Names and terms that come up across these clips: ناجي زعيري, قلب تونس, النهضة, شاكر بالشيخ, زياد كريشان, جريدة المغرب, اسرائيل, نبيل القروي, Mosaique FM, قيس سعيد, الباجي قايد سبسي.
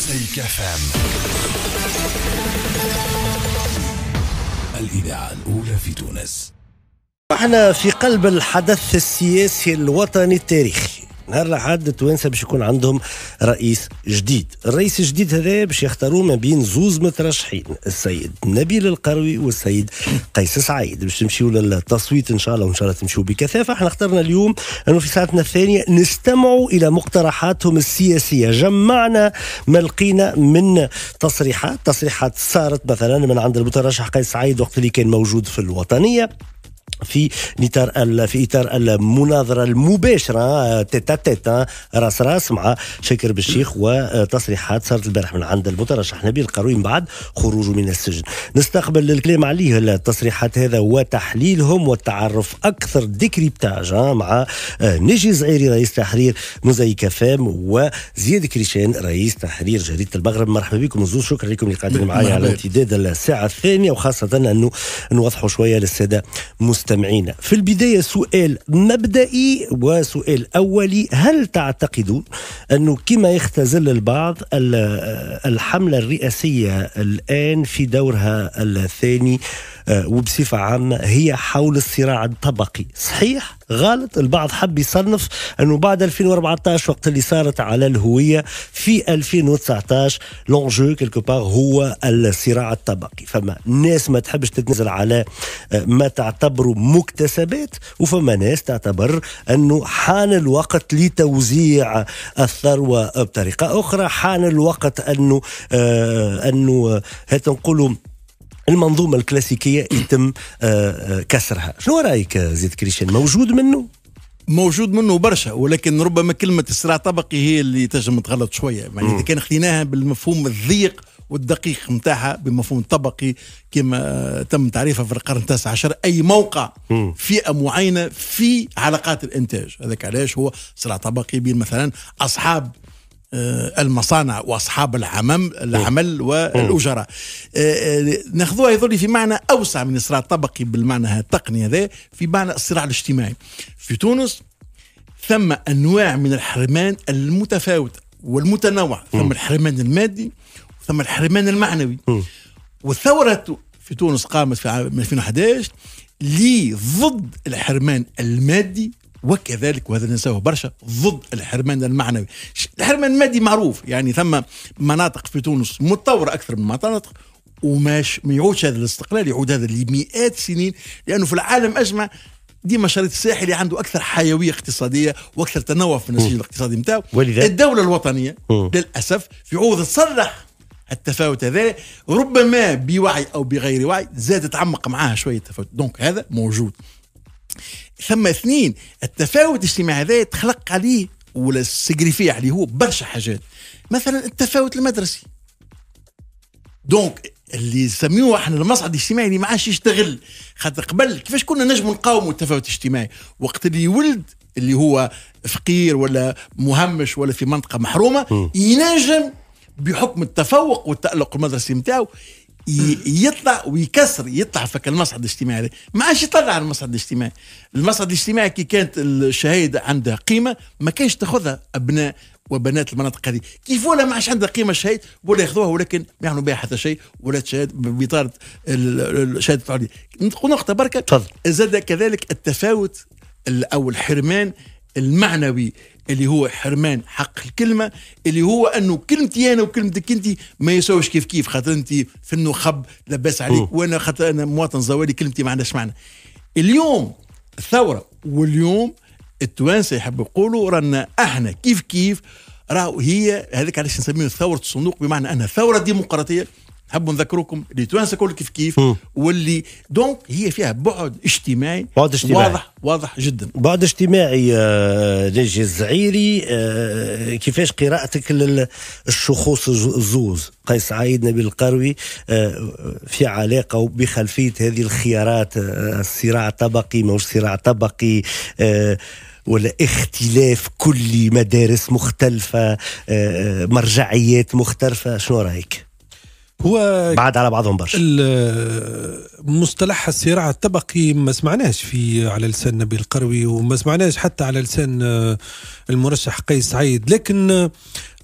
Mosaique FM الإذاعة الأولى في تونس. احنا في قلب الحدث السياسي الوطني التاريخي. نهار الأحد التوانسة باش يكون عندهم رئيس جديد. الرئيس الجديد هذا باش يختاروه ما بين زوز مترشحين، السيد نبيل القروي والسيد قيس سعيد، باش تمشيو للتصويت ان شاء الله، وان شاء الله تمشيو بكثافه. احنا اخترنا اليوم انه في ساعتنا الثانيه نستمعوا الى مقترحاتهم السياسيه، جمعنا ما لقينا من تصريحات صارت مثلا من عند المترشح قيس سعيد وقت اللي كان موجود في الوطنيه في اطار المناظره المباشره تيتا راس مع شاكر بالشيخ، وتصريحات صارت البارح من عند المترشح نبيل القروي من بعد خروجه من السجن. نستقبل الكلام عليه التصريحات هذا وتحليلهم والتعرف اكثر ديكريبتاج مع ناجي زعيري رئيس تحرير موزايك فام وزياد كريشان رئيس تحرير جريدة المغرب. مرحبا بكم وزوز، شكرا لكم اللي قاعدين معايا على امتداد الساعه الثانيه، وخاصه انه نوضحوا شويه للساده مستمعينا. في البداية سؤال مبدئي وسؤال أولي، هل تعتقدون أنه كما يختزل البعض الحملة الرئاسية الآن في دورها الثاني وبصفة عامة هي حول الصراع الطبقي، صحيح؟ غلط؟ البعض حب يصنف أنه بعد 2014 وقت اللي صارت على الهوية في 2019 لونجو كيلكو بار هو الصراع الطبقي، فما ناس ما تحبش تتنازل على ما تعتبروا مكتسبات، وفما ناس تعتبر أنه حان الوقت لتوزيع الثروة بطريقة أخرى، حان الوقت أنه هتنقلوا المنظومة الكلاسيكية يتم كسرها. شنو رأيك زيد كريشان؟ موجود منه برشا، ولكن ربما كلمة الصراع الطبقي هي اللي تنجم تغلط شوية، يعني إذا كان خليناها بالمفهوم الضيق والدقيق متاعها بمفهوم طبقي كما تم تعريفها في القرن التاسع عشر، أي موقع فئة معينة في علاقات الإنتاج، هذاك علاش هو صراع طبقي بين مثلا أصحاب المصانع واصحاب العمل والاجراء. ناخذوها يظل في معنى اوسع من الصراع الطبقي بالمعنى التقني هذا، في معنى الصراع الاجتماعي. في تونس ثم انواع من الحرمان المتفاوته والمتنوعه، ثم الحرمان المادي وثم الحرمان المعنوي. والثوره في تونس قامت في عام 2011 ضد الحرمان المادي، وكذلك وهذا ننساه برشا ضد الحرمان المعنوي. الحرمان المادي معروف، يعني ثم مناطق في تونس متطورة أكثر من مناطق، وماش ما يعودش هذا الاستقلال، يعود هذا لمئات السنين، لأنه في العالم أجمع ديما الشريط الساحلي عنده أكثر حيوية اقتصادية وأكثر تنوع في النسيج الاقتصادي نتاعو. الدولة الوطنية للأسف في عوض تصلح التفاوت هذا ربما بوعي أو بغير وعي زادت تعمق معها شوية التفاوت، دونك هذا موجود. ثم اثنين، التفاوت الاجتماعي هذا تخلق عليه ولا السجريفية عليه هو برشا حاجات، مثلا التفاوت المدرسي، دونك اللي نسميوه احنا المصعد الاجتماعي اللي ما عادش يشتغل، خاطر قبل كيفاش كنا نجم نقاوموا التفاوت الاجتماعي وقت اللي ولد اللي هو فقير ولا مهمش ولا في منطقة محرومة ينجم بحكم التفوق والتألق المدرسي نتاعو يطلع ويكسر، يطلع فك المصعد الاجتماعي، ما عادش يطلع على المصعد الاجتماعي. المصعد الاجتماعي كي كانت الشهاده عندها قيمه ما كانش تاخذها ابناء وبنات المناطق هذه، كيف ولا ما عادش عندها قيمه الشهاده ولا ياخذوها، ولكن ما يعملوا بها حتى شيء ولا تشهد بطاره الشهاده العليا. نقطه بركه زاد كذلك التفاوت او الحرمان المعنوي اللي هو حرمان حق الكلمة، اللي هو أنه كلمتي أنا وكلمتك أنت ما يساويش كيف كيف، خاطر أنت في النخب لباس عليك وأنا خاطر أنا مواطن زوالي كلمتي ما عندهاش معنى. اليوم الثورة واليوم التوانسة يحب يقولوا رانا احنا كيف كيف، راهو هي هذيك علاش نسميه ثورة الصندوق، بمعنى أنها ثورة ديمقراطية. نحب نذكركم اللي توانسة كل كيف كيف، واللي دونك هي فيها بعد اجتماعي واضح جدا، بعد اجتماعي. ناجي الزعيري، كيفاش قراءتك للشخوص الزوز قيس سعيد نبيل القروي في علاقه وبخلفيه هذه الخيارات، الصراع الطبقي ماهوش صراع طبقي، ولا اختلاف كلي، مدارس مختلفه، مرجعيات مختلفه، شنو رايك؟ هو بعد على بعضهم برشا. مصطلح الصراع الطبقي ما سمعناش في على لسان نبيل القروي وما سمعناش حتى على لسان المرشح قيس سعيد، لكن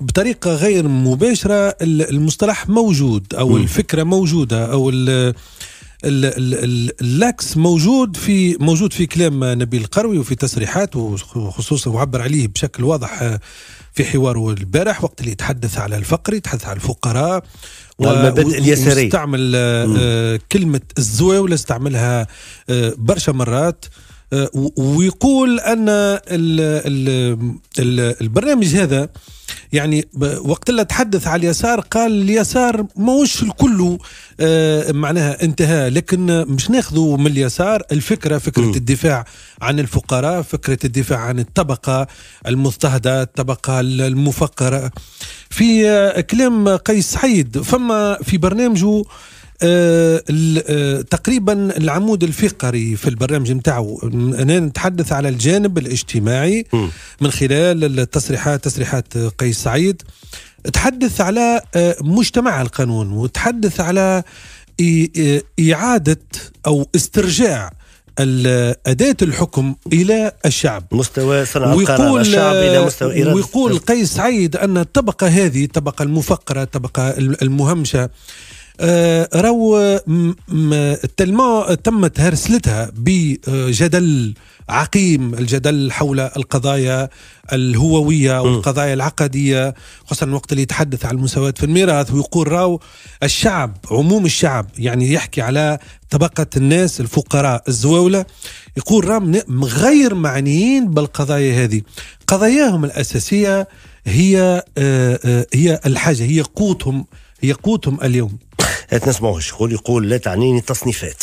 بطريقة غير مباشرة المصطلح موجود أو الفكرة موجودة أو اللاكس موجود في كلام نبيل القروي وفي تصريحاته، خصوصا وعبر عليه بشكل واضح في حواره البارح وقت اللي يتحدث على الفقر، يتحدث على الفقراء والمبادئ اليسارية، ويستعمل كلمة الزواولة استعملها برشا مرات، ويقول أن البرنامج هذا يعني وقت اللي تحدث على اليسار قال اليسار ماهوش الكل معناها انتهى، لكن مش ناخذوا من اليسار الفكرة، فكرة الدفاع عن الفقراء، فكرة الدفاع عن الطبقة المضطهدة، الطبقة المفقرة. في كلام قيس سعيد فما في برنامجه تقريبا العمود الفقري في البرنامج نتاعو، أنا نتحدث على الجانب الاجتماعي من خلال التصريحات، تصريحات قيس سعيد تحدث على مجتمع القانون، وتحدث على إعادة أو استرجاع أداة الحكم إلى الشعب، مستوى صنع القرار الشعب إلى مستوى إرادة. ويقول قيس سعيد أن الطبقة هذه، الطبقة المفقرة، الطبقة المهمشة، راو تمت هرسلتها بجدل عقيم، الجدل حول القضايا الهووية والقضايا العقدية، خاصة وقت اللي يتحدث عن المساواة في الميراث، ويقول راو الشعب، عموم الشعب، يعني يحكي على طبقة الناس الفقراء الزواولة، يقول راهم غير معنيين بالقضايا هذه، قضاياهم الأساسية هي الحاجة، هي قوتهم، هي قوتهم اليوم. نسمعه الشغل يقول لا تعنيني تصنيفات،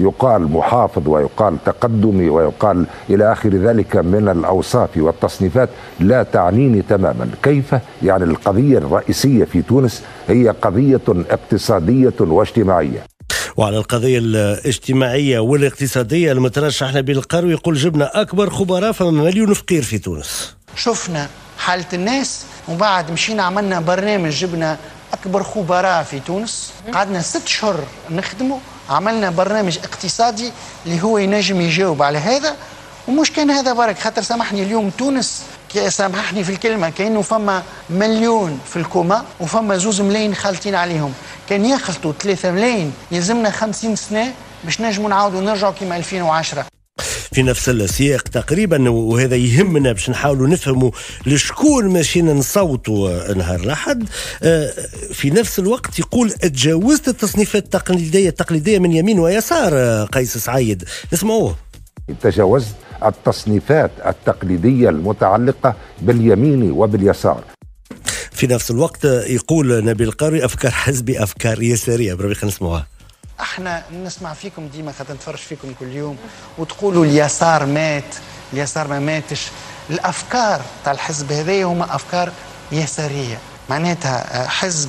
يقال محافظ ويقال تقدمي ويقال إلى آخر ذلك من الأوصاف والتصنيفات، لا تعنيني تماما. كيف؟ يعني القضية الرئيسية في تونس هي قضية اقتصادية واجتماعية. وعلى القضية الاجتماعية والاقتصادية المترشح نبيل القروي يقول جبنا أكبر خبراء، فما مليون فقير في تونس، شفنا حالة الناس وبعد مشينا عملنا برنامج جبنا أكبر خبراء في تونس، قعدنا 6 شهور نخدمه، عملنا برنامج اقتصادي اللي هو ينجم يجاوب على هذا، ومش كان هذا برك، خاطر سامحني اليوم تونس، سامحني في الكلمة، كأنه فما 1 مليون في الكوما وفما 2 ملايين خالطين عليهم، كان يخلطوا 3 ملايين يلزمنا 50 سنة باش نجموا نعاودوا نرجعوا كما 2010 في نفس السياق تقريبا. وهذا يهمنا باش نحاولوا نفهموا لشكون ماشيين نصوتوا نهار الأحد. في نفس الوقت يقول تجاوزت التصنيفات التقليدية من يمين ويسار قيس سعيد، نسمعوه. تجاوزت التصنيفات التقليدية المتعلقة باليمين وباليسار. في نفس الوقت يقول نبيل القروي أفكار حزبي أفكار يسارية، بربي خلينا نسمعوها. احنا نسمع فيكم ديما، خاطر نتفرج فيكم كل يوم، وتقولوا اليسار مات، اليسار ما ماتش، الافكار تاع الحزب هذايا هما افكار يساريه، معناتها حزب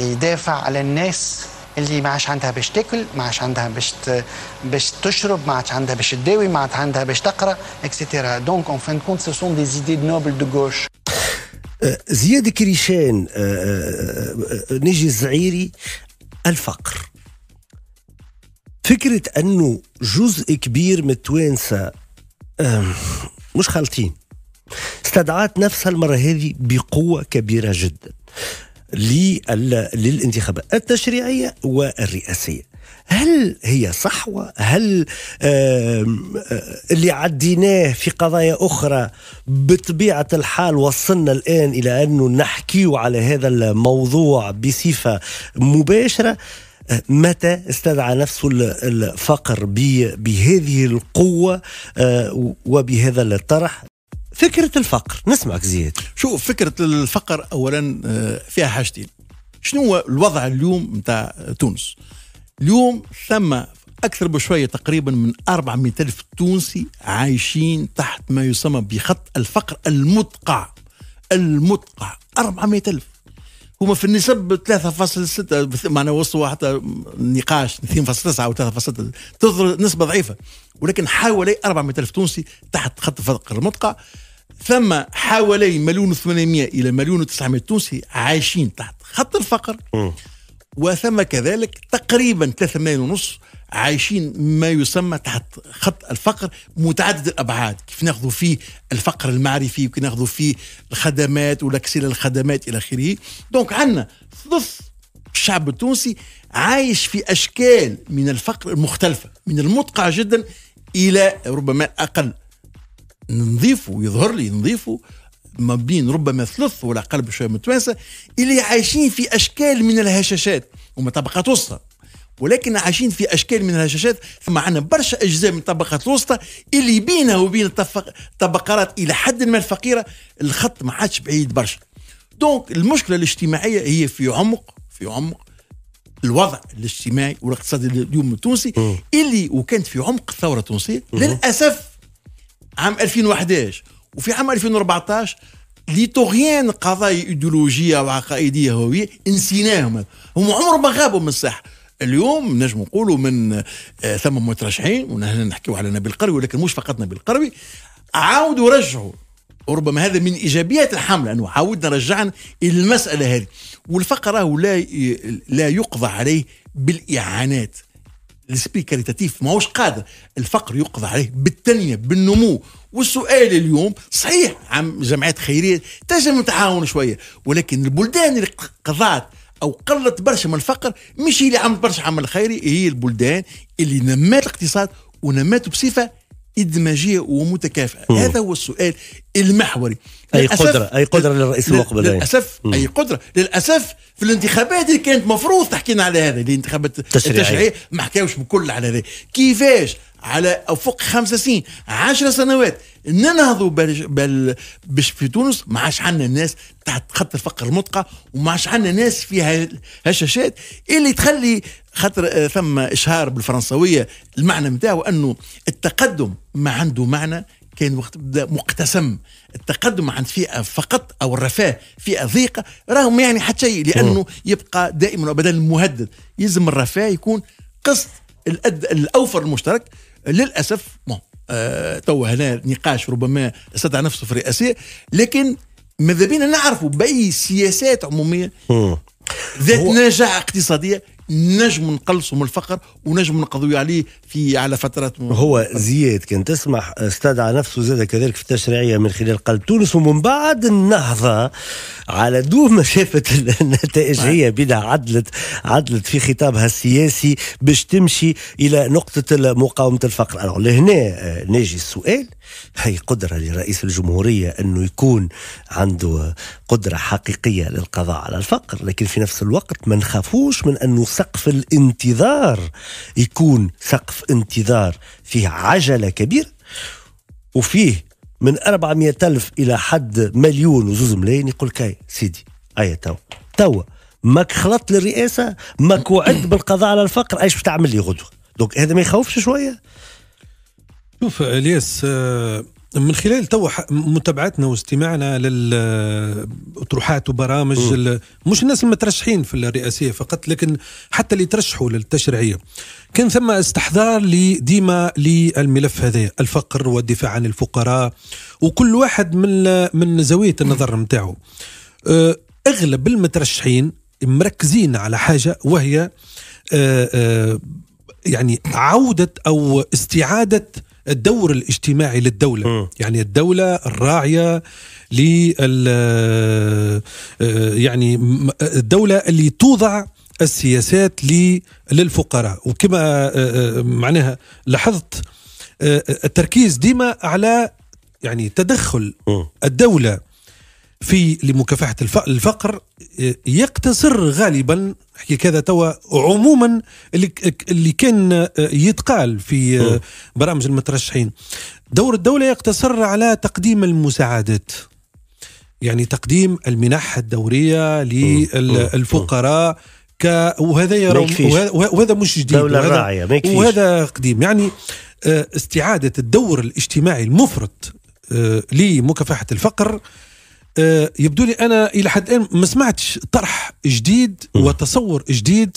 يدافع على الناس اللي ما عادش عندها باش تاكل، ما عادش عندها باش تشرب، ما عادش عندها باش تداوي، ما عادش عندها باش تقرا اكسيتيرا. دونك اون فان كونت سو سون دي زيدي نوبل دو غوش. زياد كريشان، ناجي زعيري، الفقر، فكرة أنه جزء كبير من التوانسة مش خالطين استدعت نفسها المرة هذه بقوة كبيرة جدا للانتخابات التشريعية والرئاسية. هل هي صحوة؟ هل اللي عديناه في قضايا أخرى بطبيعة الحال وصلنا الآن إلى أنه نحكيه على هذا الموضوع بصفة مباشرة؟ متى استدعى نفسه الفقر بهذه القوة وبهذا الطرح؟ فكرة الفقر، نسمعك زياد. شوف، فكرة الفقر أولا فيها حاجتين. شنو هو الوضع اليوم متاع تونس؟ اليوم ثم أكثر بشوية تقريبا من 400,000 تونسي عايشين تحت ما يسمى بخط الفقر المدقع. 400,000 هما في النسب 3.6، معنا وصلوا حتى نقاش 2.9 أو 3.6، نسبة ضعيفة، ولكن حوالي 400,000 تونسي تحت خط الفقر المدقع. ثم حوالي 1,800,000 إلى 1,900,000 تونسي عايشين تحت خط الفقر وثم كذلك تقريبا 3 ملايين ونص عايشين ما يسمى تحت خط الفقر متعدد الأبعاد، كيف ناخذوا فيه الفقر المعرفي وكيف ناخذوا فيه الخدمات والأكسيل الخدمات إلى آخره. دونك عندنا ثلث الشعب التونسي عايش في أشكال من الفقر المختلفة، من المدقع جدا إلى ربما أقل. نضيفوا يظهر لي نضيفوا ما بين ربما ثلث ولا أقل بشوية من التوانسة اللي عايشين في أشكال من الهشاشات وما طبقات وسطى، ولكن عايشين في أشكال من الهشاشات. ثم عندنا برشا أجزاء من الطبقات الوسطى اللي بينها وبين الطبقات إلى حد ما الفقيرة الخط ما عادش بعيد برشا. دونك المشكلة الاجتماعية هي في عمق الوضع الاجتماعي والاقتصادي اليوم التونسي اللي وكانت في عمق الثورة التونسية للأسف عام 2011 وفي عام 2014 لي طغيان قضايا ايديولوجية وعقائدية هوية نسيناهم، هم عمر ما غابوا من الساحة. اليوم نجم نقولوا من ثم مترشحين ونحن نحكيوا على نبيل القروي، ولكن مش فقط نبيل القروي، عاودوا رجعوا، وربما هذا من إيجابيات الحملة أنه عاودنا رجعنا إلى المسألة هذه. والفقر راهو لا يقضى عليه بالإعانات، السبي كاريتاتيف ماهوش قادر، الفقر يقضى عليه بالتنمية بالنمو. والسؤال اليوم صحيح عم جمعيات خيرية تنجم تعاون شوية، ولكن البلدان اللي قضات أو قلت برشا من الفقر مش هي اللي عملت برشا عمل خيري، هي البلدان اللي نمات الاقتصاد ونماته بصفة إدماجية ومتكافئة. هذا هو السؤال المحوري. أي قدرة للرئيس المقبل للأسف أي قدرة للأسف في الانتخابات اللي كانت مفروض تحكينا على هذا، الانتخابات التشريعية ما حكاوش بكل على هذا، كيفاش على فوق 5 سنين 10 سنوات ننهضوا باش في تونس ما عادش عندنا ناس تحت خط الفقر المطقع، وما عادش عندنا ناس فيها هشاشات اللي تخلي خاطر ثم إشهار بالفرنسوية المعنى متاعه أنه التقدم ما عنده معنى، كان وقت بدا مقتسم التقدم عند فئة فقط أو الرفاه فئة ضيقة راهم يعني حتى شيء، لأنه يبقى دائما أبدا مهدد. يلزم الرفاه يكون قسط الأوفر المشترك. للأسف تو هنا نقاش ربما استدعى نفسه في الرئاسية، لكن ماذا بينا نعرفوا بأي سياسات عمومية ذات نجاعة اقتصادية نجم نقلصوا من الفقر ونجم نقضوا عليه في على فترات هو زياد كان تسمح استدعى نفسه زاد كذلك في التشريعية من خلال قلب تونس، ومن بعد النهضة على دوب ما شافت النتائج هي بدها عدلت في خطابها السياسي باش تمشي إلى نقطة مقاومة الفقر. لهنا نجي السؤال، هي قدرة لرئيس الجمهورية أنه يكون عنده قدرة حقيقية للقضاء على الفقر، لكن في نفس الوقت ما نخافوش من أنه سقف الانتظار يكون سقف انتظار فيه عجلة كبيرة وفيه من 400,000 إلى حد 1,2 ملايين. يقول كاي سيدي أي توا ماك خلط للرئاسة، ماك وعد بالقضاء على الفقر، أيش بتعمل لي غدوة؟ دوك هذا ما يخوفش شوية؟ شوف الياس، من خلال تو متابعتنا واستماعنا للأطروحات وبرامج مش الناس المترشحين في الرئاسية فقط، لكن حتى اللي ترشحوا للتشريعية كان ثم استحضار ديما للملف هذا الفقر والدفاع عن الفقراء، وكل واحد من زاوية النظر متاعه. أغلب المترشحين مركزين على حاجة وهي يعني عودة أو استعادة الدور الاجتماعي للدولة، يعني الدولة الراعية يعني الدولة اللي توضع السياسات للفقراء. وكما معناها لاحظت التركيز ديما على يعني تدخل الدولة في لمكافحة الفقر يقتصر غالبا حكي كذا توا عموما اللي كان يتقال في برامج المترشحين. دور الدولة يقتصر على تقديم المساعدات، يعني تقديم المنح الدورية للفقراء وهذا مش جديد، وهذا قديم، يعني استعادة الدور الاجتماعي المفرط لمكافحة الفقر. يبدو لي أنا إلى حد الآن ما سمعتش طرح جديد وتصور جديد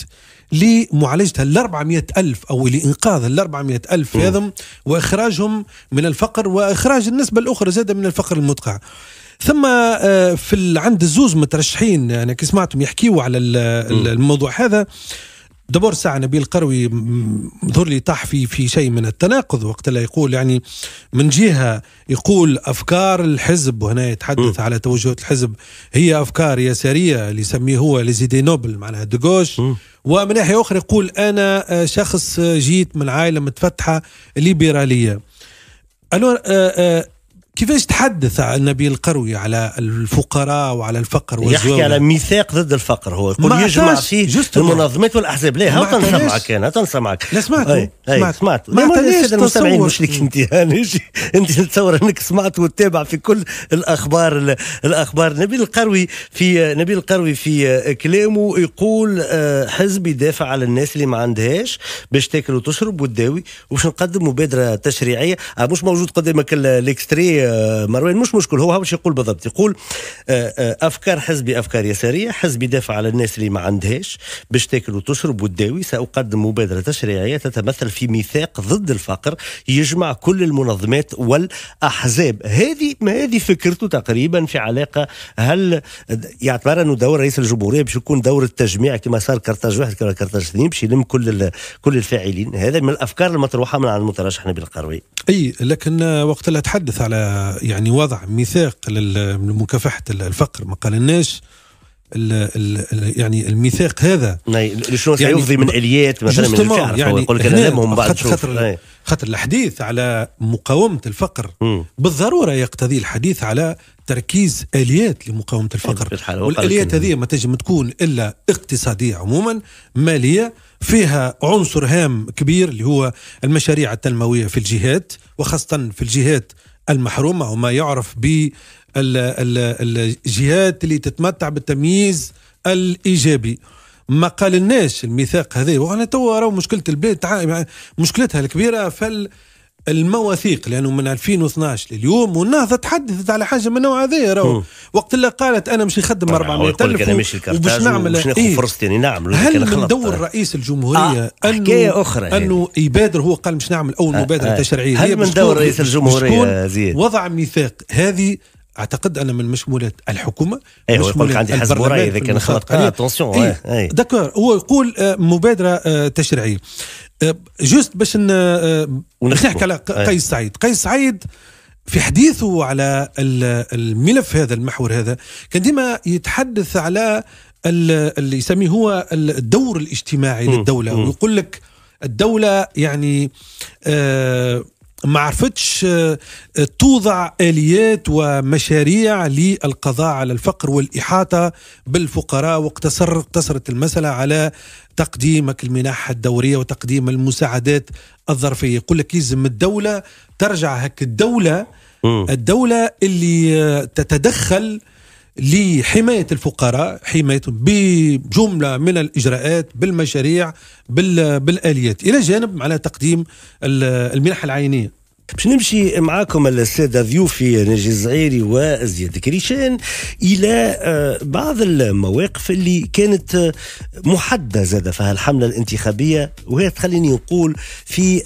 لمعالجة 400,000 أو لإنقاذ 400,000 هذم وإخراجهم من الفقر وإخراج النسبة الأخرى زادة من الفقر المدقع. ثم في عند زوز مترشحين انا يعني كي سمعتهم يحكيوا على الموضوع هذا. دبور ساعة نبيل القروي ظهر لي طاح في شيء من التناقض وقت لا يقول يعني من جهة يقول أفكار الحزب، وهنا يتحدث على توجهات الحزب، هي أفكار يسارية اللي يسميه هو ليزيدي نوبل معناها دغوش، ومن ناحية أخرى يقول أنا شخص جيت من عائلة متفتحة ليبرالية. ألو كيفاش تحدث عن نبيل القروي على الفقراء وعلى الفقر والزوال؟ يحكي على ميثاق ضد الفقر، هو يقول يجمع فيه المنظمات والأحزاب. ليه هاو تنسمعك أنا تنسمعك. لا سمعت ما السادة المستمعين مش لك انت تتصور انك سمعت وتتابع في كل الأخبار. نبيل القروي في كلامه يقول حزب يدافع على الناس اللي ما عندهاش باش تاكل وتشرب وتداوي، وباش نقدم مبادرة تشريعية. مش موجود قدامك الاكستري مروان، مش مشكل، هو باش يقول بالضبط، يقول افكار حزبي افكار يساريه، حزبي يدافع على الناس اللي ما عندهاش باش تاكل وتشرب وتداوي، ساقدم مبادره تشريعيه تتمثل في ميثاق ضد الفقر يجمع كل المنظمات والاحزاب. هذه فكرته تقريبا في علاقه. هل يعتبر انه دور رئيس الجمهوريه باش يكون دور التجميع كما صار كرتاج واحد كرتاج اثنين باش يلم كل الفاعلين؟ هذا من الافكار المطروحه من عند المترشح نبيل القروي. اي لكن وقت اللي اتحدث على يعني وضع ميثاق لمكافحة الفقر ما قالناش يعني الميثاق هذا شنو سيفضي من اليات مثلا من الفعل، يعني يقول لك نلمهم بعد خطر الحديث على مقاومة الفقر بالضرورة يقتضي الحديث على تركيز اليات لمقاومة الفقر، والاليات هذه ما تجم تكون الا اقتصادية عموما، مالية، فيها عنصر هام كبير اللي هو المشاريع التنموية في الجهات، وخاصة في الجهات المحرومة وما يعرف بالجهات اللي تتمتع بالتمييز الإيجابي. ما قالناش الميثاق هذا، وانا توا راهو مشكلة البلاد مشكلتها الكبيرة فالمواثيق، لأنه من 2012 لليوم والنهضة تحدثت على حاجة من نوع هذا. راهو وقت اللي قالت أنا مش نخدم 400,000 وباش نعمل إيه؟ فرصتي نعمل. هل من دور رئيس الجمهورية أنه يبادر؟ هو قال مش نعمل أول مبادرة تشريعية. هل من دور رئيس الجمهورية زياد وضع ميثاق هذه؟ اعتقد انا من مشمولات الحكومه، ايوه يقول عندي حزب راي اذا كان خلط اتونسيون دكور. هو يقول مبادره تشريعيه. جوست باش نحكي على قيس سعيد. قيس سعيد في حديثه على الملف هذا المحور هذا كان ديما يتحدث على اللي يسميه هو الدور الاجتماعي للدوله، ويقول لك الدوله يعني ما عرفتش توضع آليات ومشاريع للقضاء على الفقر والإحاطة بالفقراء، واقتصرت المسألة على تقديم المنح الدورية وتقديم المساعدات الظرفية. يقول لك يلزم الدولة ترجع هك الدولة اللي تتدخل لحماية الفقراء، حمايتهم بجملة من الإجراءات بالمشاريع بالآليات، إلى جانب على تقديم المنح العينية. باش نمشي معاكم الساده ضيوفي ناجي زعيري وزياد كريشان الى بعض المواقف اللي كانت محدده زاده في الحمله الانتخابيه، وهي تخليني نقول في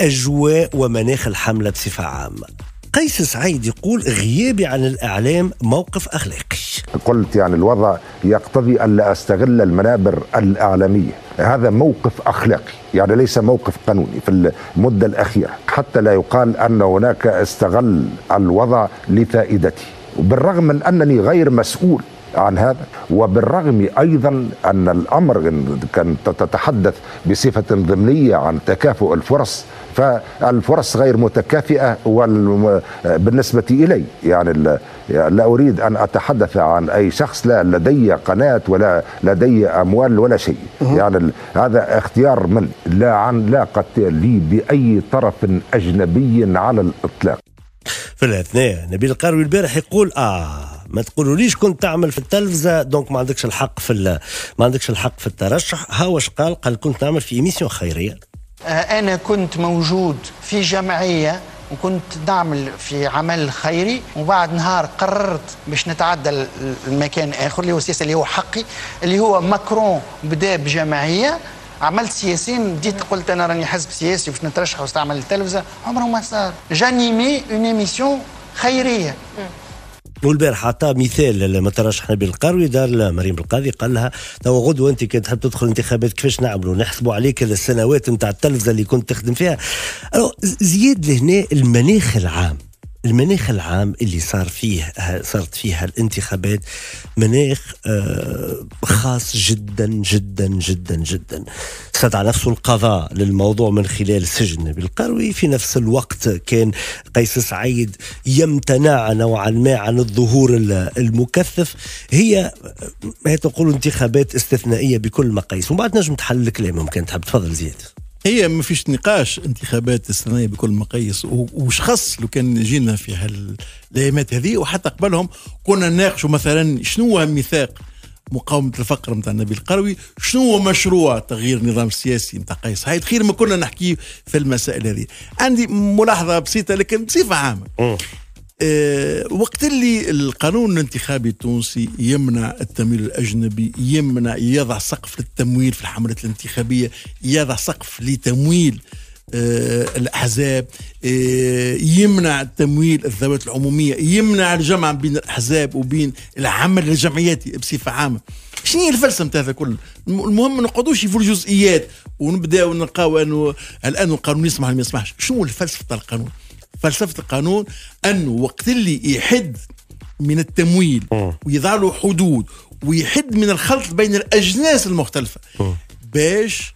اجواء ومناخ الحمله بصفه عامه. قيس سعيد يقول غيابي عن الإعلام موقف أخلاقي. قلت يعني الوضع يقتضي ألا أستغل المنابر الإعلامية، هذا موقف أخلاقي يعني ليس موقف قانوني في المدة الأخيرة، حتى لا يقال أن هناك استغل الوضع لفائدتي، وبالرغم من أنني غير مسؤول عن هذا، وبالرغم أيضا أن الأمر كانت تتحدث بصفة ضمنية عن تكافؤ الفرص، فالفرص غير متكافئة بالنسبة إلي. يعني لا أريد أن أتحدث عن أي شخص، لا لدي قناة ولا لدي أموال ولا شيء، يعني هذا اختيار من لا علاقة لي بأي طرف أجنبي على الإطلاق. في الأثناء نبيل القروي البارح يقول ما تقولوليش كنت تعمل في التلفزة دونك ما عندكش الحق ما عندكش الحق في الترشح. ها واش قال كنت نعمل في إميسيون خيرية. أنا كنت موجود في جمعية وكنت نعمل في عمل خيري، وبعد نهار قررت باش نتعدى المكان آخر اللي هو السياسة اللي هو حقي، اللي هو ماكرون بدا بجمعية، عملت سياسيين، بديت قلت أنا راني حزب سياسي باش نترشح واستعمل التلفزة، عمره ما صار. جانيمي اون إميسيون خيرية. والبارح عطاه مثال ما تراش احنا بالقروي دار لمريم القاضي، قال لها تو غدوه انت كي تحب تدخل انتخابات كيفاش نعملوا، نحسبوا عليك السنوات نتاع التلفزه اللي كنت تخدم فيها. زياد لهنا المناخ العام، المناخ العام اللي صارت فيها الانتخابات مناخ خاص جدا جدا جدا جدا. استدعى نفسه القضاء للموضوع من خلال سجن نبيل القروي، في نفس الوقت كان قيس سعيد يمتنع نوعا ما عن الظهور المكثف. هي تقول انتخابات استثنائيه بكل مقاييس، ومن بعد نجم تحل الكلام ممكن تحب. تفضل زياد. هي ما فيش نقاش انتخابات السنة بكل مقاييس، وش خص لو كان جينا في هالايامات هذه وحتى قبلهم كنا نناقشوا مثلا شنو هو ميثاق مقاومة الفقر نتاع نبيل القروي، شنو هو مشروع تغيير النظام السياسي نتاع قيس سعيد، خير ما كنا نحكي في المسائل هذه. عندي ملاحظة بسيطة لكن بصفة عامة. وقت اللي القانون الانتخابي التونسي يمنع التمويل الأجنبي، يمنع، يضع سقف للتمويل في الحملات الانتخابية، يضع سقف لتمويل الأحزاب، يمنع التمويل الذوات العمومية، يمنع الجمع بين الأحزاب وبين العمل الجمعياتي بصفة عامة. شنو هي الفلسفة نتاع هذا كله؟ المهم ما نقعدوش في الجزئيات ونبداو نلقاو انه الآن القانون يسمح ما يسمحش. شنو الفلسفة تاع القانون؟ فلسفة القانون أنه وقت اللي يحد من التمويل ويضع له حدود ويحد من الخلط بين الأجناس المختلفة باش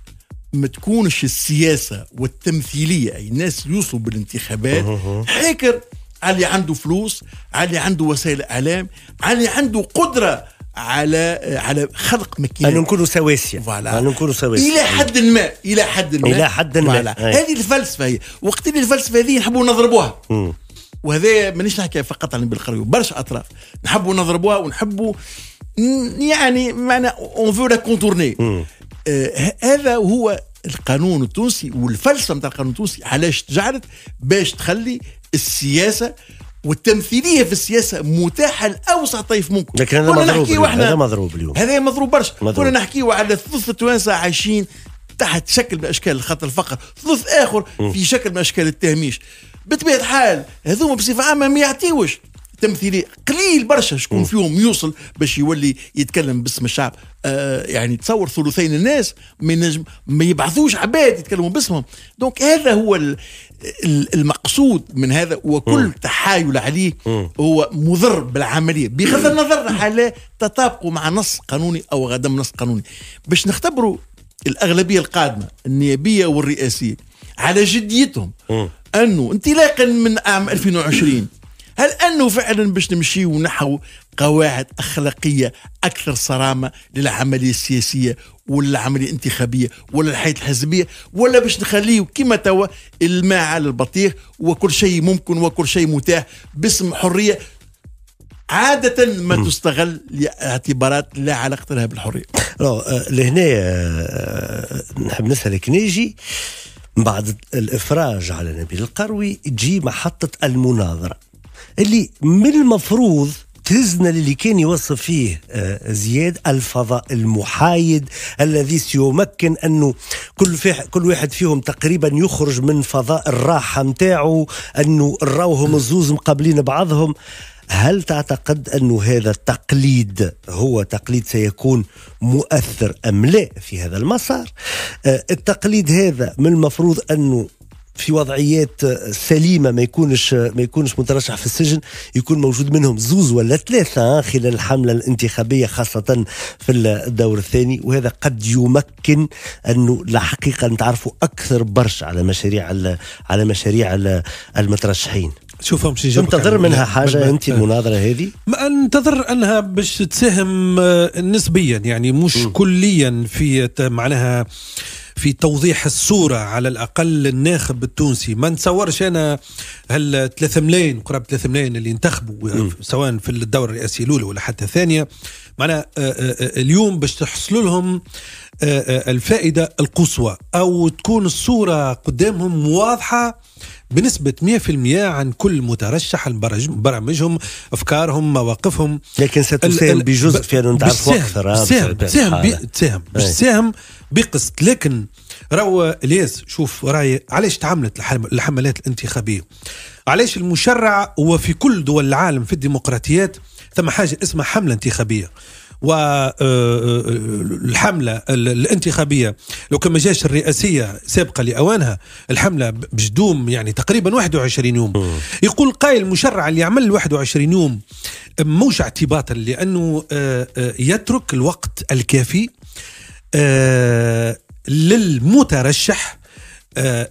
ما تكونش السياسة والتمثيلية، أي الناس يوصلوا بالانتخابات حكر على اللي عنده فلوس، على اللي عنده وسائل إعلام، على اللي عنده قدرة على خلق مكينة، أن نكونوا سواسية إلى حد ما. هذه الفلسفة هي. وقت اللي الفلسفة هذه نحبوا نضربوها، وهذا مانيش نحكي فقط عن بالقروي، برشا أطراف نحبوا نضربوها ونحبوا يعني معنا on veut la contourner. هذا هو القانون التونسي والفلسفة نتاع القانون التونسي، علاش تجعلت باش تخلي السياسة والتمثيلية في السياسة متاحة لأوسع طيف ممكن. لكن هذا مضروب اليوم، هذا مضروب برشا. كنا نحكيوا على ثلث التوانسة عايشين تحت شكل من أشكال الخط الفقر، ثلث آخر في شكل من أشكال التهميش. بطبيعة الحال هذوما بصفة عامة ما يعطيوش تمثيلية، قليل برشا شكون فيهم يوصل باش يولي يتكلم باسم الشعب. يعني تصور ثلثين الناس ما يبعثوش عباد يتكلموا باسمهم. دونك هذا هو المقصود من هذا، وكل تحايل عليه هو مضر بالعملية، بغض النظر على تطابقه مع نص قانوني أو عدم نص قانوني. باش نختبروا الأغلبية القادمة النيابية والرئاسية على جديتهم، أنه انطلاقا من عام 2020 هل أنه فعلا باش نمشي ونحو قواعد أخلاقية أكثر صرامة للعملية السياسية ولا العملية الانتخابية ولا الحياة الحزبية، ولا باش نخليه كما توا الماء على البطيخ وكل شيء ممكن وكل شيء متاح باسم حرية عادة ما تستغل لاعتبارات لا علاقة لها بالحرية. لهنا نحب نسألك ناجي، بعد الإفراج على نبيل القروي تجي محطة المناظرة اللي من المفروض تهزنا للي كان يوصف فيه زياد، الفضاء المحايد الذي سيمكن أنه كل واحد فيهم تقريبا يخرج من فضاء الراحة متاعه، أنه الراوهم الزوز مقابلين بعضهم. هل تعتقد أنه هذا التقليد هو تقليد سيكون مؤثر أم لا في هذا المسار؟ التقليد هذا من المفروض أنه في وضعيات سليمة ما يكونش مترشح في السجن، يكون موجود منهم زوز ولا ثلاثة خلال الحملة الانتخابية خاصة في الدور الثاني. وهذا قد يمكن أنه لحقيقة نتعرفوا أكثر برشا على مشاريع المترشحين. شوف انتظر منها حاجة أنت المناظرة هذه؟ انتظر أنها باش تساهم نسبيا، يعني مش كليا في معناها في توضيح الصورة على الأقل الناخب التونسي. ما نتصورش أنا هل 3 ملايين قرابة 3 ملايين اللي انتخبوا سواء في الدورة الرئاسية الأولى ولا حتى الثانية، معناها اليوم باش تحصلوا لهم الفائدة القصوى أو تكون الصورة قدامهم واضحة بنسبة 100% عن كل مترشح، برامجهم، أفكارهم، مواقفهم. لكن ستساهم بجزء في أن نتعرفوا أكثر. تساهم بقسط، لكن راهو ليز شوف راي علاش تعملت الحملات الانتخابية، علاش المشرع وفي كل دول العالم في الديمقراطيات ثم حاجة اسمها حملة انتخابية. والحملة الانتخابية لو كان ما جاش الرئاسية سابقة لأوانها الحملة بجدوم يعني تقريبا 21 يوم. يقول قائل المشرع اللي يعمل 21 يوم موش اعتباطا لأنه يترك الوقت الكافي للمترشح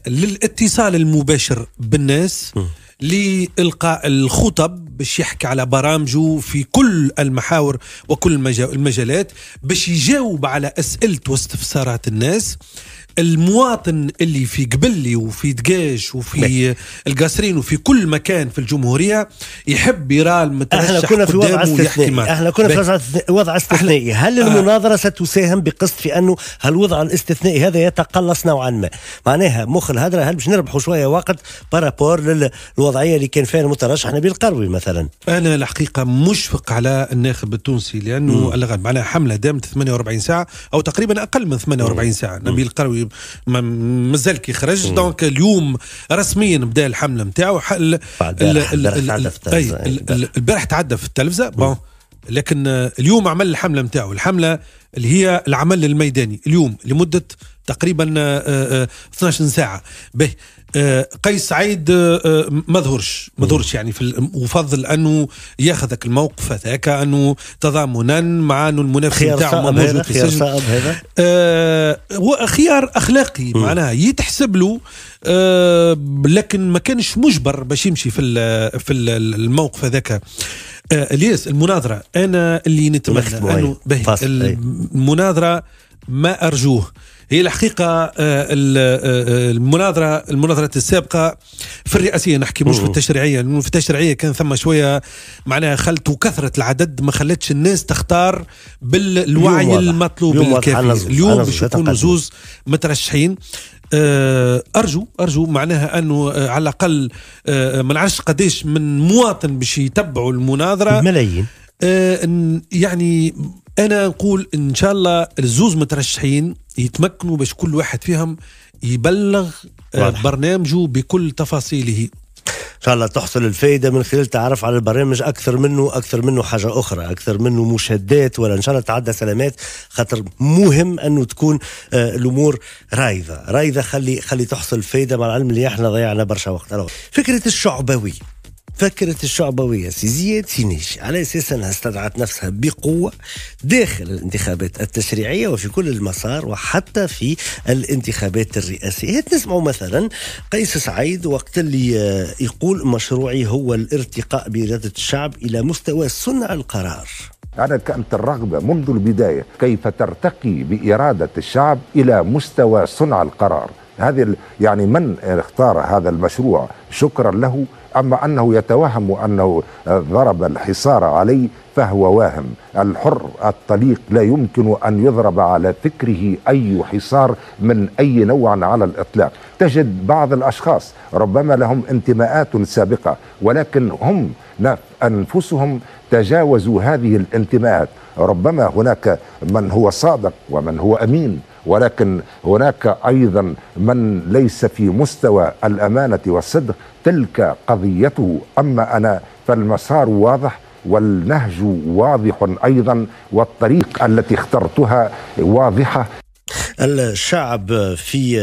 للاتصال المباشر بالناس لإلقاء الخطب باش يحكي على برامجه في كل المحاور وكل المجالات باش يجاوب على أسئلة واستفسارات الناس. المواطن اللي في قبلي وفي دقاش وفي القاسرين وفي كل مكان في الجمهورية يحب يرى المترشح قدامه ويحكي معه. احنا كنا في وضع استثنائي. هل المناظرة ستساهم بقسط في أنه هالوضع الاستثنائي هذا يتقلص نوعا ما؟ معناها مخ الهدرة هل باش نربحوا شوية وقت بارابور للوضعية اللي كان فيها المترشح نبيل القروي مثلا؟ أنا الحقيقة مشفق على الناخب التونسي لأنه الغالب على حملة دامت 48 ساعة أو تقريبا أقل من 48 ساعة. نبيل القروي مازال كي خرج دونك اليوم رسميا بدا الحمله نتاعو. البارح تعدى في التلفزه بون، لكن اليوم عمل الحمله نتاعو، الحمله اللي هي العمل الميداني اليوم لمده تقريبا 12 ساعه. به قيس سعيد ما ظهرش يعني وفضل انه ياخذك الموقف هذاك انه تضامنا مع انه المنافس نتاعو موجود في السجن. خيار اخلاقي معناها يتحسب له، لكن ما كانش مجبر باش يمشي في الموقف هذاك. الياس المناظره انا اللي نتمنى انه المناظره ما ارجوه هي الحقيقة. المناظرة السابقة في الرئاسية نحكي مش في التشريعية، لأنه في التشريعية كان ثم شوية معناها خلط وكثرة العدد ما خلتش الناس تختار بالوعي المطلوب الكافي. اليوم باش يكونوا زوز مترشحين أرجو معناها أنه على الأقل ما نعرفش قديش من مواطن باش يتبعوا المناظرة ملايين. يعني أنا نقول إن شاء الله الزوز مترشحين يتمكنوا باش كل واحد فيهم يبلغ برنامجه بكل تفاصيله. إن شاء الله تحصل الفائدة من خلال تعرف على البرنامج أكثر منه حاجة أخرى، أكثر منه مشادات ولا إن شاء الله تعدى سلامات. خاطر مهم أنه تكون الأمور رايضة خلي تحصل فائدة، مع العلم اللي إحنا ضيعنا برشا وقت. فكرة الشعبوية سي زياد سينيش على أساس أنها استدعت نفسها بقوة داخل الانتخابات التشريعية وفي كل المسار وحتى في الانتخابات الرئاسية. تسمعوا مثلا قيس سعيد وقت اللي يقول مشروعي هو الارتقاء بإرادة الشعب إلى مستوى صنع القرار. أنا كانت الرغبة منذ البداية كيف ترتقي بإرادة الشعب إلى مستوى صنع القرار. هذه يعني من اختار هذا المشروع شكرا له، أما أنه يتوهم أنه ضرب الحصار عليه فهو واهم. الحر الطليق لا يمكن أن يضرب على فكره أي حصار من أي نوع على الإطلاق. تجد بعض الأشخاص ربما لهم انتماءات سابقة ولكن هم أنفسهم تجاوزوا هذه الانتماءات. ربما هناك من هو صادق ومن هو أمين، ولكن هناك أيضا من ليس في مستوى الأمانة والصدق، تلك قضيته. أما أنا فالمسار واضح والنهج واضح أيضا والطريق التي اخترتها واضحة. الشعب في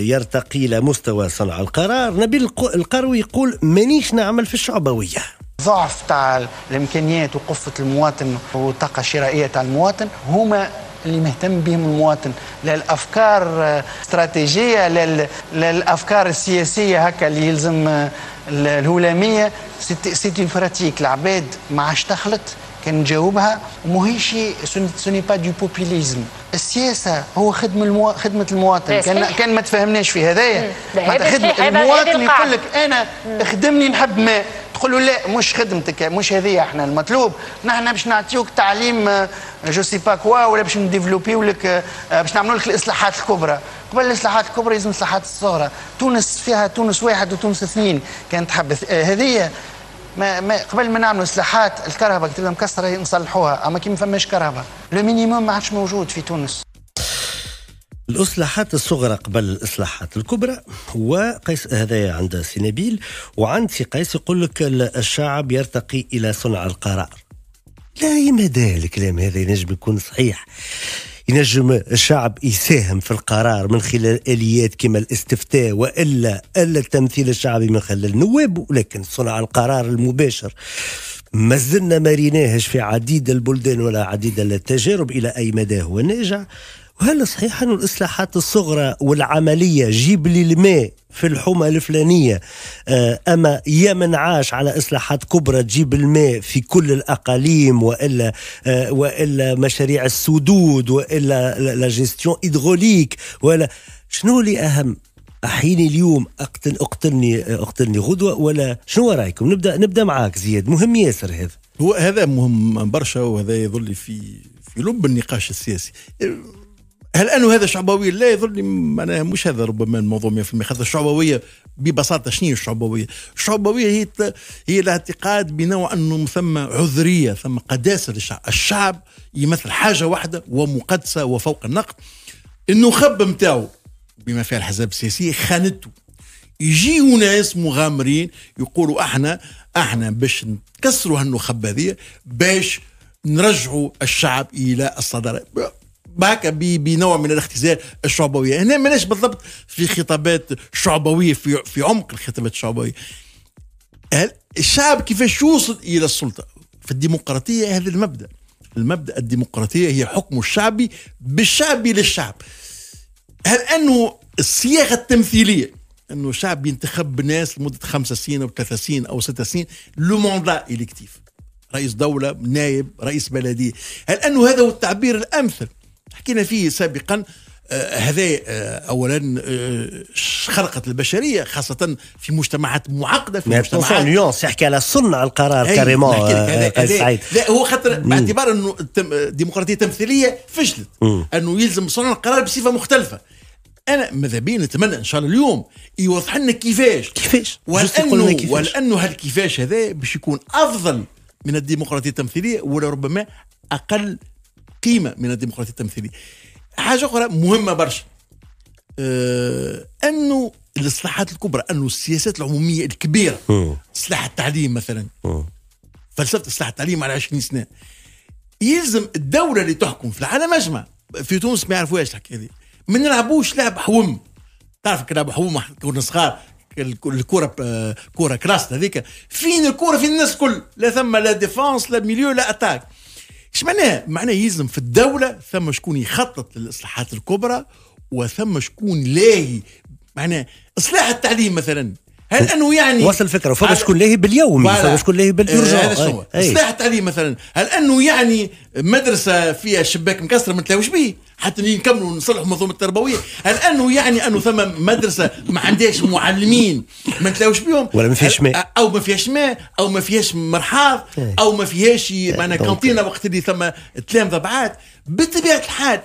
يرتقي إلى مستوى صنع القرار. نبيل القروي يقول مانيش نعمل في الشعبوية. ضعف تاع الإمكانيات وقفة المواطن والطاقة الشرائية تاع المواطن هما اللي مهتم بهم المواطن، للأفكار استراتيجية للأفكار السياسية هكا اللي يلزم الهلامية. سيتي براتيك العباد ما عادش تخلط كان نجاوبها ماهيش سوني با دو بوبوليزم. السياسه هو خدمه المواطن. كان ما تفهمناش في هذايا خدمه المواطن يقول لك انا اخدمني نحب ما تقول له لا مش خدمتك مش هذه احنا المطلوب. نحن باش نعطيوك تعليم جو سي با كوا ولا باش نديفلوبيو لك باش نعملوا لك الاصلاحات الكبرى. قبل الاصلاحات الكبرى لازم الاصلاحات الصغرى. تونس فيها تونس واحد وتونس اثنين كانت تحب هذه. ما قبل ما نعملوا اصلاحات الكهرباء كتبنا مكسره نصلحوها، اما كي ما فماش كهرباء لو مينيموم ما عادش موجود في تونس. الإصلاحات الصغرى قبل الإصلاحات الكبرى. وقيس هذايا عند سي نبيل وعند سي قيس يقول لك الشعب يرتقي إلى صنع القرار. لا يمدى الكلام هذا ينجم يكون صحيح، ينجم الشعب يساهم في القرار من خلال آليات كما الاستفتاء وإلا التمثيل الشعبي من خلال النواب، ولكن صنع القرار المباشر ما زلنا ما ريناهش في عديد البلدان ولا عديد التجارب إلى أي مدى هو ناجع. وهل صحيح أن الإصلاحات الصغرى والعملية جيب لي الماء في الحومة الفلانية أما يمنعاش على إصلاحات كبرى تجيب الماء في كل الأقاليم وإلا مشاريع السدود وإلا لا جيستيون إيدغوليك ولا شنو اللي أهم؟ أحيني اليوم أقتلني غدوة ولا شنو رأيكم؟ نبدأ معاك زياد، مهم ياسر هذا، هو هذا مهم برشا، وهذا يظل في لب النقاش السياسي. هل أنه هذا شعبوية؟ لا يظل أنا مش هذا ربما الموضوع 100%. خاطر الشعبوية ببساطة شنو الشعبوية؟ الشعبوية هي الاعتقاد بنوع أنه ثم عذرية، ثم قداسة للشعب. الشعب يمثل حاجة واحدة ومقدسة وفوق النقد، أنه خب متاعه بما فيها الحزب السياسي خانته. يجيو ناس مغامرين يقولوا احنا باش نكسروا هالنخبه هذه، باش نرجعوا الشعب الى الصداره، هكا بنوع من الاختزال الشعبويه. هنا ماناش بالضبط في خطابات شعبويه في عمق الخطابات الشعبويه. الشعب كيفاش يوصل الى السلطه في الديمقراطيه؟ هذا المبدا الديمقراطيه هي حكم الشعبي بالشعبي للشعب. هل أنه الصياغة التمثيلية أنه الشعب ينتخب ناس لمدة 5 سنين أو 3 سنين أو 6 سنين، لو موندا إليكتيف، رئيس دولة، نائب رئيس بلدية، هل أنه هذا هو التعبير الأمثل؟ حكينا فيه سابقا. هذا أولا خرقة البشرية، خاصة في مجتمعات معقدة، في مجتمعات نيونس يحكي على صنع القرار كريمان. لا هو خاطر باعتبار أنه الديمقراطية التمثيلية فشلت، أنه يلزم صنع القرار بصفة مختلفة. أنا ماذا بي نتمنى إن شاء الله اليوم يوضح لنا كيفاش ولأنه هالكيفاش هذا باش يكون أفضل من الديمقراطية التمثيلية، ولا ربما أقل قيمة من الديمقراطية التمثيلية. حاجة أخرى مهمة برشا، أنه الإصلاحات الكبرى، أنه السياسات العمومية الكبيرة، إصلاح التعليم مثلا، فلسفة إصلاح التعليم على 20 سنة، يلزم الدولة اللي تحكم في العالم أجمع. في تونس ما يعرفوهاش الحكاية هذه، ما نلعبوش لعب حوم. تعرف كلعب حوم كنا صغار، الكرة كراست هذيك، فين الكرة فين الناس كل، لا ثم لا ديفانس لا ميليو لا أتاك. ايش معناه يلزم في الدولة ثم شكون يخطط للإصلاحات الكبرى، وثم شكون لاهي. معناه إصلاح التعليم مثلا، هل أنه يعني وصل الفكرة فما شكون لاهي باليوم، فما شكون لاهي بالرجاء. إصلاح التعليم مثلا، هل أنه يعني مدرسة فيها شباك مكسرة ما نتلاوش بيه حتى نكملوا ونصلحوا منظومة التربوية، هل أنه يعني أنه ثم مدرسة ما عندهاش معلمين ما نتلاوش بيهم، ولا ما فيهاش ماء أو ما فيهاش ماء أو ما فيهاش مرحاض أو ما فيهاش معنا كانتينة وقت اللي ثم تلام ضبعات. بطبيعة الحال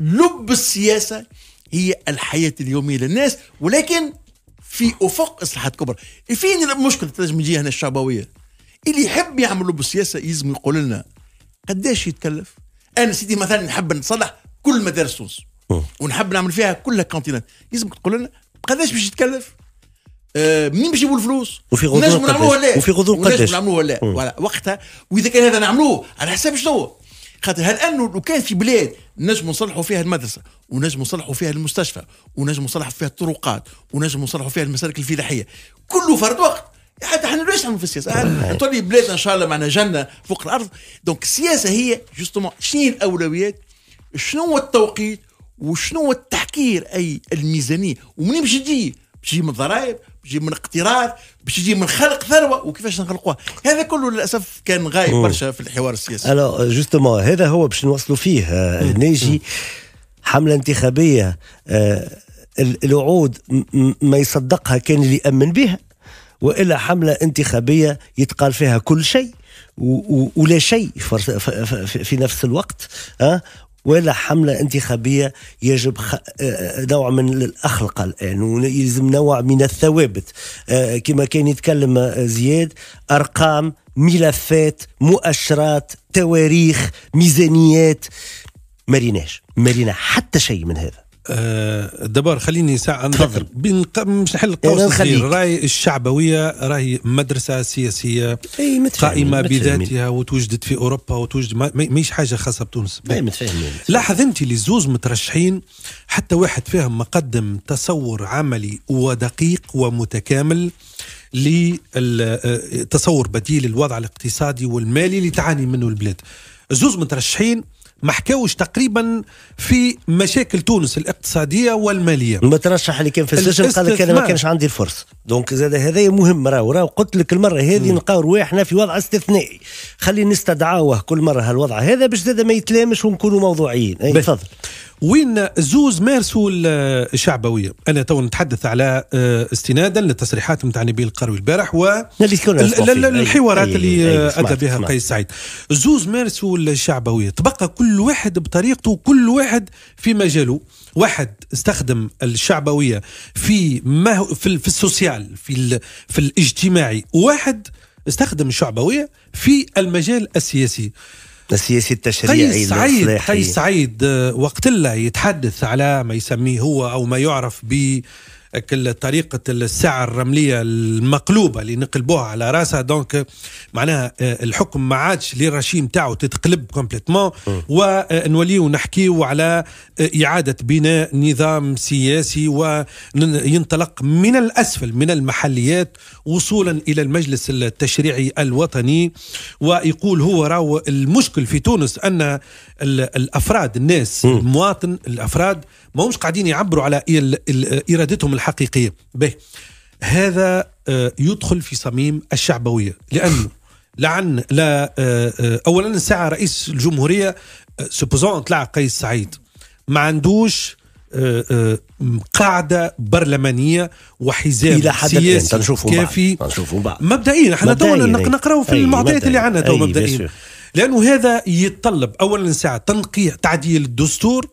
لب السياسة هي الحياة اليومية للناس، ولكن في أفق إصلاحات كبرى. فين المشكلة تنجم تجي هنا الشعبوية؟ اللي يحب يعمل لب السياسة يلزم يقول لنا قداش يتكلف. أنا سيدي مثلا نحب نصلح كل مدارس تونس ونحب نعمل فيها كلها كانتينات، لازم تقول لنا قداش باش يتكلف، منين باش يجيبوا الفلوس، وفي غضون قداش، وفي غضون قداش نعملوه ولا وقتها. واذا كان هذا نعملوه على حساب شنو؟ خاطر هل انه لو كان في بلاد نجم نصلحوا فيها المدرسه، ونجم نصلحوا فيها المستشفى، ونجم نصلحوا فيها الطرقات، ونجم نصلحوا فيها المسالك الفلاحيه، كله فرد وقت، حتى احنا ليش نعملوا في السياسه؟ تولي بلادنا ان شاء الله معنا جنه فوق الارض. دونك السياسه هي جوستومون شنو الاولويات، شنو التوقيت، وشنو التحكير، أي الميزانية، ومنين باش تجي؟ باش تجي من الضرائب، باش تجي من الاقتراض، باش تجي من خلق ثروة، وكيفاش نخلقوها. هذا كله للأسف كان غايب برشا في الحوار السياسي. ألو جوستومون هذا هو باش نوصلوا فيه. ناجي، حملة انتخابية الوعود ما يصدقها كان اللي يأمن بها، وإلا حملة انتخابية يتقال فيها كل شيء ولا شيء في نفس الوقت، ولا حملة انتخابية يجب نوع من الأخلقة الآن، ويلزم نوع من الثوابت. كما كان يتكلم زياد، أرقام، ملفات، مؤشرات، تواريخ، ميزانيات، مريناش حتى شيء من هذا. دبار خليني ساعة نذكر مش نحل القوس الصغير. راهي الشعبوية راهي مدرسة سياسية قائمة بذاتها وتوجدت في أوروبا وتوجد ماهيش حاجة خاصة بتونس. لاحظ أنت اللي زوز مترشحين حتى واحد فيهم مقدم تصور عملي ودقيق ومتكامل لتصور بديل الوضع الاقتصادي والمالي اللي تعاني منه البلاد. الزوز مترشحين ما حكاوش تقريبا في مشاكل تونس الاقتصادية والمالية. المترشح اللي كان في السجن قال لك أنا ما كانش عندي الفرصة. دونك زاد هذا مهم. راهو قلت لك المرة هذه نلقاو رواحنا في وضع استثنائي، خلي نستدعاوه كل مرة هالوضع هذا باش زاد ما يتلامش ونكونوا موضوعيين. أي تفضل. وين زوز مارسوا الشعبوية؟ أنا تو نتحدث على استنادا للتصريحات متاع نبيل القروي البارح والحوارات اللي أدى بها قيس سعيد. زوز مارسوا الشعبوية، تبقى كل واحد بطريقته، كل واحد في مجاله. واحد استخدم الشعبوية في السوسيال، في الاجتماعي. واحد استخدم الشعبوية في المجال السياسي، السياسي التشريعي الاصلاحي. قيس سعيد وقتلا يتحدث على ما يسميه هو او ما يعرف ب طريقة الساعة الرملية المقلوبة اللي نقلبوها على راسها. دونك معناها الحكم ما عادش لي الرشيم تاعو تتقلب كومبليتمون، ونوليو نحكيو على إعادة بناء نظام سياسي وينطلق من الأسفل من المحليات وصولا إلى المجلس التشريعي الوطني. ويقول هو راهو المشكل في تونس أن الأفراد، الناس، المواطن، الأفراد ما همش قاعدين يعبروا على إرادتهم الحقيقية. به هذا يدخل في صميم الشعبوية، لأنه أولا الساعة رئيس الجمهورية سوبوزون طلع قيس سعيد ما عندوش قاعدة برلمانية وحزام سياسي كافي مبدئيا. احنا تونا نقراو في المعطيات اللي عندنا تو مبدئيا، لأنه هذا يتطلب أولا ساعة تنقيح تعديل الدستور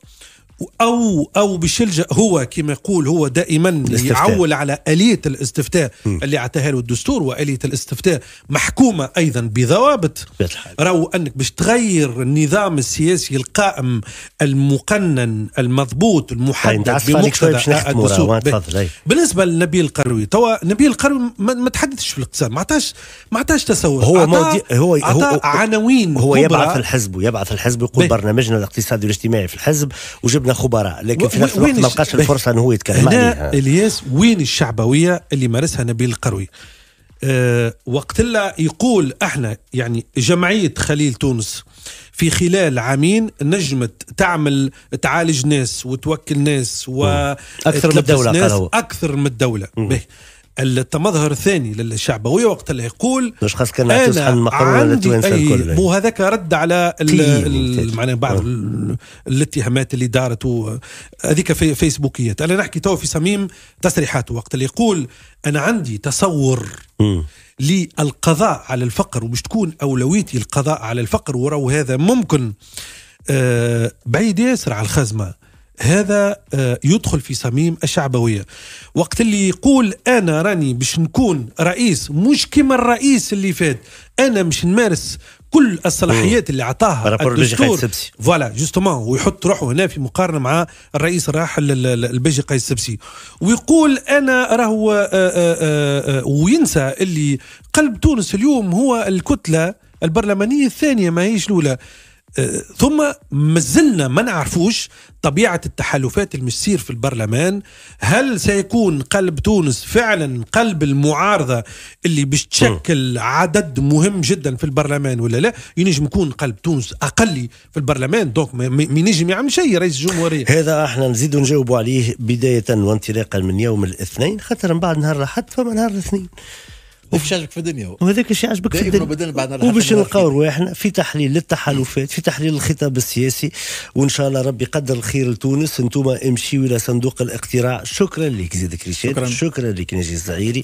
أو باش يلجأ هو كما يقول هو دائما يعول على آلية الاستفتاء اللي عطاها له الدستور، وآلية الاستفتاء محكومة أيضا بضوابط. راهو أنك باش تغير النظام السياسي القائم المقنن المضبوط المحدد بمقتضى الدستور. بالنسبة لنبيل القروي، توا نبيل القروي ما تحدثش في الاقتصاد، ما عطاش تصور. هو عناوين، هو يبعث الحزب يقول برنامجنا الاقتصادي والاجتماعي في الحزب وجبنا خبراء، لكن في نفس الوقت ما لقاش الفرصه ان هو يتكلم عليها. الياس وين الشعبويه اللي مارسها نبيل القروي؟ وقتلا يقول احنا يعني جمعيه خليل تونس في خلال عامين نجمت تعالج ناس وتوكل ناس اكثر من الدوله، اكثر من الدوله. المظهر الثاني للشعبويه وقت اللي يقول مش خاص كان تسخن المقرونه التوانسه الكل. مو هذاك رد على معناها بعض الاتهامات اللي دارت هذيك في فيسبوكيات. انا نحكي تو في صميم تصريحاته وقت اللي يقول انا عندي تصور للقضاء على الفقر ومش تكون اولويتي القضاء على الفقر، وراو هذا ممكن بعيد ياسر على الخزمه. هذا يدخل في صميم الشعبوية. وقت اللي يقول أنا راني باش نكون رئيس مش كما الرئيس اللي فات، أنا مش نمارس كل الصلاحيات اللي عطاها الدستور. فوالا جوستومون، ويحط روحه هنا في مقارنة مع الرئيس الراحل الباجي قايد سبسي، ويقول أنا راهو وينسى اللي قلب تونس اليوم هو الكتلة البرلمانية الثانية ماهيش الأولى. ثم مازلنا ما نعرفوش طبيعة التحالفات اللي بتصير في البرلمان. هل سيكون قلب تونس فعلا قلب المعارضة اللي باش تشكل عدد مهم جدا في البرلمان ولا لا؟ ينجم يكون قلب تونس أقلي في البرلمان، دونك ما ينجم يعمل شيء رئيس الجمهورية. هذا احنا نزيدوا نجاوبوا عليه بداية وانطلاقا من يوم الاثنين، خاطر من بعد نهار الأحد فما نهار الاثنين. وفي شعجبك في الدنيا وهذاك الشيء عجبك في الدنيا، وباش نلقاو رواحنا في تحليل للتحالفات، في تحليل الخطاب السياسي. وان شاء الله ربي يقدر الخير لتونس. انتم امشيوا الى صندوق الاقتراع. شكرا لك زياد كريشان، شكرا لك ناجي زعيري.